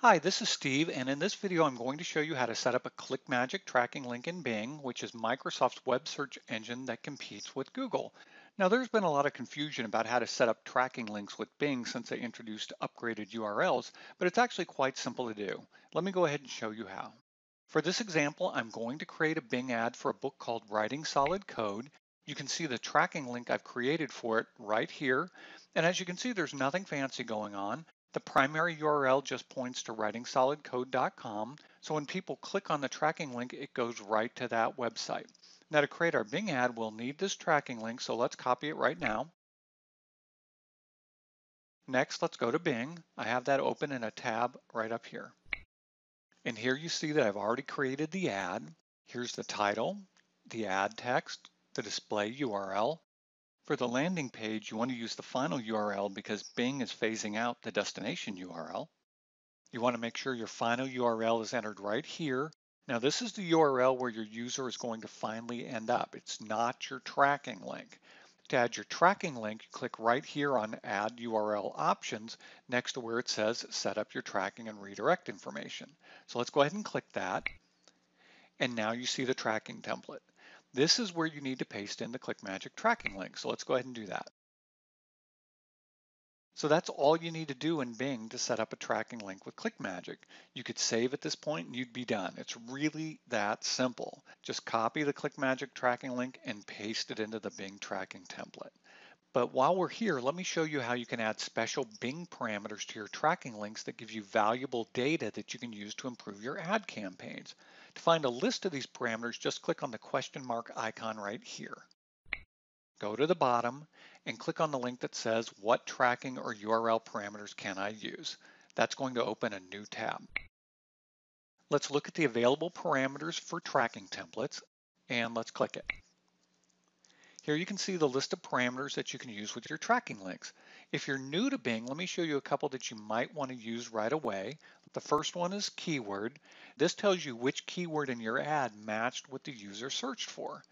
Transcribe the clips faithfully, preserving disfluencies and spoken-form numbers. Hi, this is Steve, and in this video I'm going to show you how to set up a ClickMagick tracking link in Bing, which is Microsoft's web search engine that competes with Google. Now, there's been a lot of confusion about how to set up tracking links with Bing since they introduced upgraded U R Ls, but it's actually quite simple to do. Let me go ahead and show you how. For this example, I'm going to create a Bing ad for a book called Writing Solid Code. You can see the tracking link I've created for it right here, and as you can see, there's nothing fancy going on. The primary U R L just points to writing solid code dot com, so when people click on the tracking link, it goes right to that website. Now, to create our Bing ad, we'll need this tracking link, so let's copy it right now. Next, let's go to Bing. I have that open in a tab right up here. And here you see that I've already created the ad. Here's the title, the ad text, the display U R L. For the landing page, you want to use the final U R L because Bing is phasing out the destination U R L. You want to make sure your final U R L is entered right here. Now, this is the U R L where your user is going to finally end up. It's not your tracking link. To add your tracking link, you click right here on Add U R L Options next to where it says Set up your tracking and redirect information. So let's go ahead and click that. And now you see the tracking template. This is where you need to paste in the ClickMagick tracking link, so let's go ahead and do that. So that's all you need to do in Bing to set up a tracking link with ClickMagick. You could save at this point and you'd be done. It's really that simple. Just copy the ClickMagick tracking link and paste it into the Bing tracking template. But while we're here, let me show you how you can add special Bing parameters to your tracking links that give you valuable data that you can use to improve your ad campaigns. To find a list of these parameters, just click on the question mark icon right here. Go to the bottom and click on the link that says, What tracking or U R L parameters can I use? That's going to open a new tab. Let's look at the available parameters for tracking templates, and let's click it. Here you can see the list of parameters that you can use with your tracking links. If you're new to Bing, let me show you a couple that you might want to use right away. The first one is keyword. This tells you which keyword in your ad matched what the user searched for.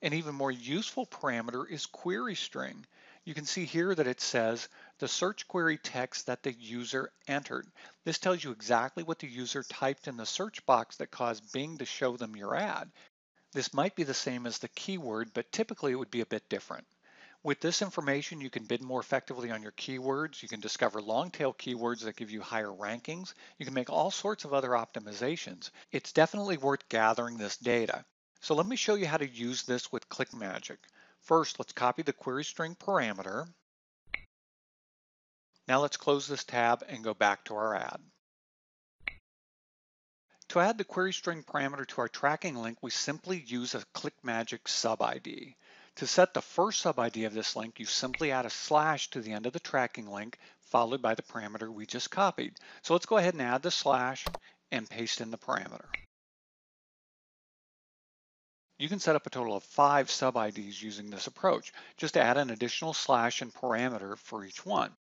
An even more useful parameter is query string. You can see here that it says the search query text that the user entered. This tells you exactly what the user typed in the search box that caused Bing to show them your ad. This might be the same as the keyword, but typically it would be a bit different. With this information, you can bid more effectively on your keywords. You can discover long tail keywords that give you higher rankings. You can make all sorts of other optimizations. It's definitely worth gathering this data. So let me show you how to use this with ClickMagick. First, let's copy the query string parameter. Now let's close this tab and go back to our ad. To add the query string parameter to our tracking link, we simply use a ClickMagick sub I D. To set the first sub I D of this link, you simply add a slash to the end of the tracking link, followed by the parameter we just copied. So let's go ahead and add the slash and paste in the parameter. You can set up a total of five sub I Ds using this approach. Just add an additional slash and parameter for each one.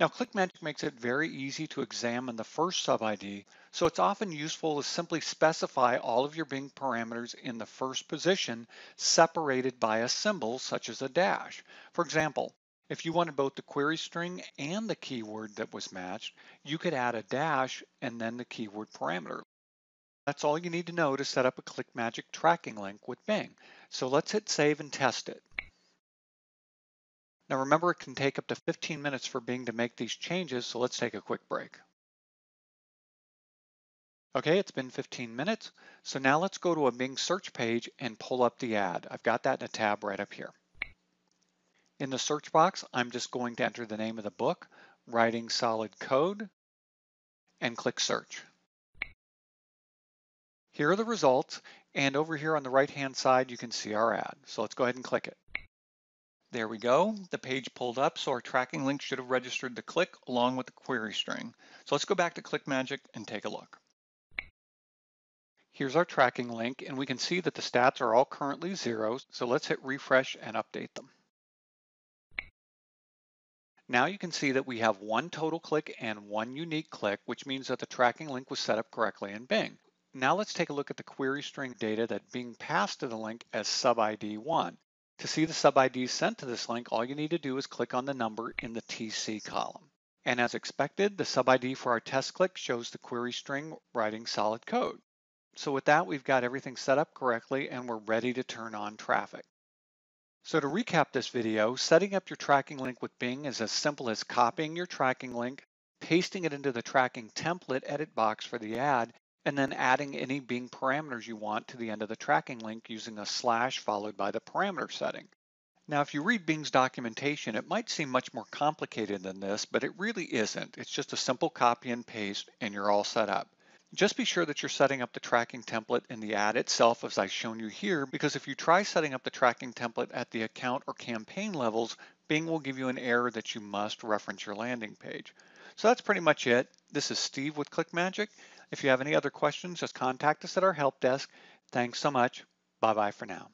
Now, ClickMagick makes it very easy to examine the first sub I D, so it's often useful to simply specify all of your Bing parameters in the first position, separated by a symbol such as a dash. For example, if you wanted both the query string and the keyword that was matched, you could add a dash and then the keyword parameter. That's all you need to know to set up a ClickMagick tracking link with Bing. So let's hit save and test it. Now remember, it can take up to fifteen minutes for Bing to make these changes, so let's take a quick break. Okay, it's been fifteen minutes, so now let's go to a Bing search page and pull up the ad. I've got that in a tab right up here. In the search box, I'm just going to enter the name of the book, Writing Solid Code, and click search. Here are the results, and over here on the right-hand side, you can see our ad. So let's go ahead and click it. There we go. The page pulled up, so our tracking link should have registered the click along with the query string. So let's go back to ClickMagick and take a look. Here's our tracking link, and we can see that the stats are all currently zero, so let's hit refresh and update them. Now you can see that we have one total click and one unique click, which means that the tracking link was set up correctly in Bing. Now let's take a look at the query string data that Bing passed to the link as sub I D one. To see the sub I Ds sent to this link, all you need to do is click on the number in the T C column. And as expected, the sub I D for our test click shows the query string Writing Solid Code. So with that, we've got everything set up correctly and we're ready to turn on traffic. So to recap this video, setting up your tracking link with Bing is as simple as copying your tracking link, pasting it into the tracking template edit box for the ad, and then adding any Bing parameters you want to the end of the tracking link using a slash followed by the parameter setting. Now, if you read Bing's documentation, it might seem much more complicated than this, but it really isn't. It's just a simple copy and paste, and you're all set up. Just be sure that you're setting up the tracking template in the ad itself, as I've shown you here, because if you try setting up the tracking template at the account or campaign levels, Bing will give you an error that you must reference your landing page. So that's pretty much it. This is Steve with ClickMagick. If you have any other questions, just contact us at our help desk. Thanks so much. Bye-bye for now.